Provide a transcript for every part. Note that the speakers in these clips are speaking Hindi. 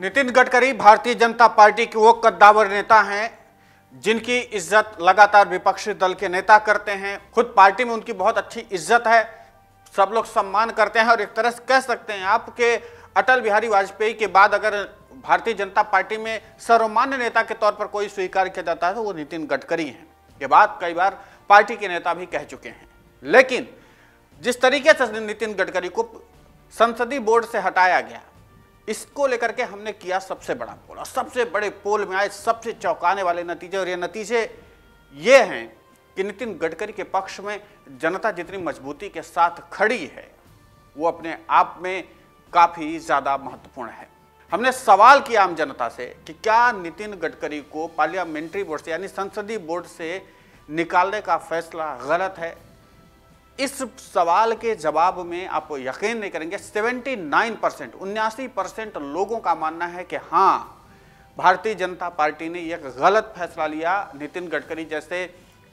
नितिन गडकरी भारतीय जनता पार्टी के वो कद्दावर नेता हैं जिनकी इज्जत लगातार विपक्षी दल के नेता करते हैं। खुद पार्टी में उनकी बहुत अच्छी इज्जत है, सब लोग सम्मान करते हैं और एक तरह से कह सकते हैं आपके अटल बिहारी वाजपेयी के बाद अगर भारतीय जनता पार्टी में सर्वमान्य नेता के तौर पर कोई स्वीकार किया जाता है तो वो नितिन गडकरी हैं। ये बात कई बार पार्टी के नेता भी कह चुके हैं, लेकिन जिस तरीके से नितिन गडकरी को संसदीय बोर्ड से हटाया गया, इसको लेकर के हमने किया सबसे बड़ा पोल और सबसे बड़े पोल में आए सबसे चौंकाने वाले नतीजे, और ये नतीजे ये हैं कि नितिन गडकरी के पक्ष में जनता जितनी मजबूती के साथ खड़ी है वो अपने आप में काफ़ी ज़्यादा महत्वपूर्ण है। हमने सवाल किया आम जनता से कि क्या नितिन गडकरी को पार्लियामेंट्री बोर्ड से यानी संसदीय बोर्ड से निकालने का फैसला गलत है। इस सवाल के जवाब में आप यकीन नहीं करेंगे 79% लोगों का मानना है कि हाँ, भारतीय जनता पार्टी ने एक गलत फैसला लिया। नितिन गडकरी जैसे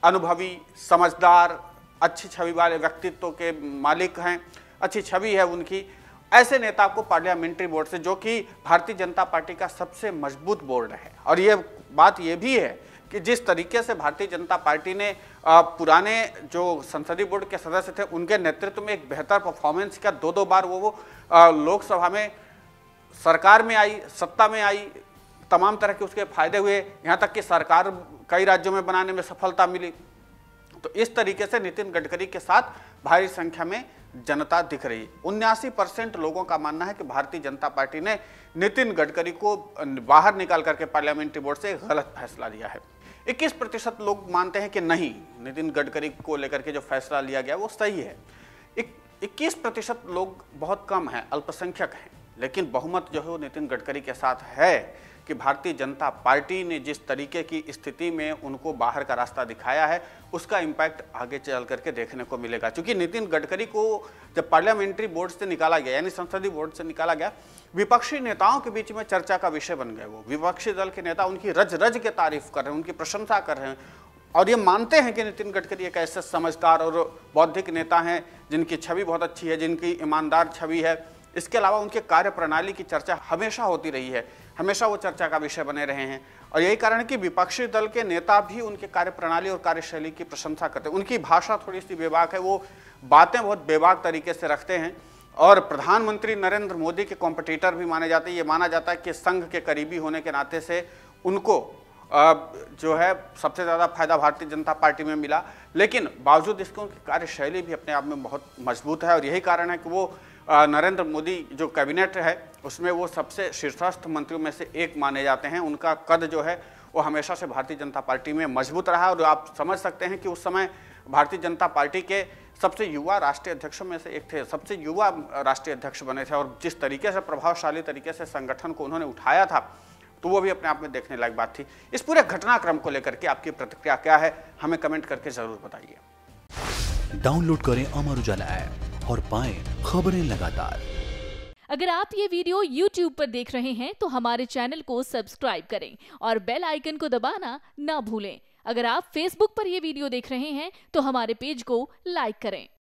अनुभवी, समझदार, अच्छी छवि वाले व्यक्तित्व के मालिक हैं, अच्छी छवि है उनकी, ऐसे नेता को पार्लियामेंट्री बोर्ड से, जो कि भारतीय जनता पार्टी का सबसे मजबूत बोर्ड है। और ये बात ये भी है कि जिस तरीके से भारतीय जनता पार्टी ने पुराने जो संसदीय बोर्ड के सदस्य थे उनके नेतृत्व में एक बेहतर परफॉर्मेंस किया, दो बार वो लोकसभा में, सरकार में आई, सत्ता में आई, तमाम तरह के उसके फायदे हुए, यहाँ तक कि सरकार कई राज्यों में बनाने में सफलता मिली। तो इस तरीके से नितिन गडकरी के साथ भारी संख्या में जनता दिख रही है। 79% लोगों का मानना है कि भारतीय जनता पार्टी ने नितिन गडकरी को बाहर निकाल करके पार्लियामेंट्री बोर्ड से गलत फैसला लिया है। 21% लोग मानते हैं कि नहीं, नितिन गडकरी को लेकर के जो फैसला लिया गया वो सही है। 21% लोग बहुत कम हैं, अल्पसंख्यक हैं, लेकिन बहुमत जो है वो नितिन गडकरी के साथ है कि भारतीय जनता पार्टी ने जिस तरीके की स्थिति में उनको बाहर का रास्ता दिखाया है उसका इम्पैक्ट आगे चल करके देखने को मिलेगा। क्योंकि नितिन गडकरी को जब पार्लियामेंट्री बोर्ड से निकाला गया यानी संसदीय बोर्ड से निकाला गया, विपक्षी नेताओं के बीच में चर्चा का विषय बन गए। वो विपक्षी दल के नेता उनकी रज रज के तारीफ कर रहे हैं, उनकी प्रशंसा कर रहे हैं और ये मानते हैं कि नितिन गडकरी एक ऐसे समझदार और बौद्धिक नेता हैं जिनकी छवि बहुत अच्छी है, जिनकी ईमानदार छवि है। इसके अलावा उनके कार्यप्रणाली की चर्चा हमेशा होती रही है, हमेशा वो चर्चा का विषय बने रहे हैं और यही कारण है कि विपक्षी दल के नेता भी उनके कार्यप्रणाली और कार्यशैली की प्रशंसा करते हैं। उनकी भाषा थोड़ी सी बेबाक है, वो बातें बहुत बेबाक तरीके से रखते हैं और प्रधानमंत्री नरेंद्र मोदी के कॉम्पिटिटर भी माने जाते हैं। ये माना जाता है कि संघ के करीबी होने के नाते से उनको जो है सबसे ज़्यादा फायदा भारतीय जनता पार्टी में मिला, लेकिन बावजूद इसके उनकी कार्यशैली भी अपने आप में बहुत मजबूत है और यही कारण है कि वो नरेंद्र मोदी जो कैबिनेट है उसमें वो सबसे शीर्षस्थ मंत्रियों में से एक माने जाते हैं। उनका कद जो है वो हमेशा से भारतीय जनता पार्टी में मजबूत रहा और आप समझ सकते हैं कि उस समय भारतीय जनता पार्टी के सबसे युवा राष्ट्रीय अध्यक्षों में से एक थे, सबसे युवा राष्ट्रीय अध्यक्ष बने थे और जिस तरीके से प्रभावशाली तरीके से संगठन को उन्होंने उठाया था तो वो भी अपने आप में देखने लायक बात थी। इस पूरे घटनाक्रम को लेकर के आपकी प्रतिक्रिया क्या है, हमें कमेंट करके जरूर बताइए। डाउनलोड करें अमर उजाला ऐप और पाएं खबरें लगातार। अगर आप ये वीडियो YouTube पर देख रहे हैं तो हमारे चैनल को सब्सक्राइब करें और बेल आइकन को दबाना ना भूलें। अगर आप Facebook पर यह वीडियो देख रहे हैं तो हमारे पेज को लाइक करें।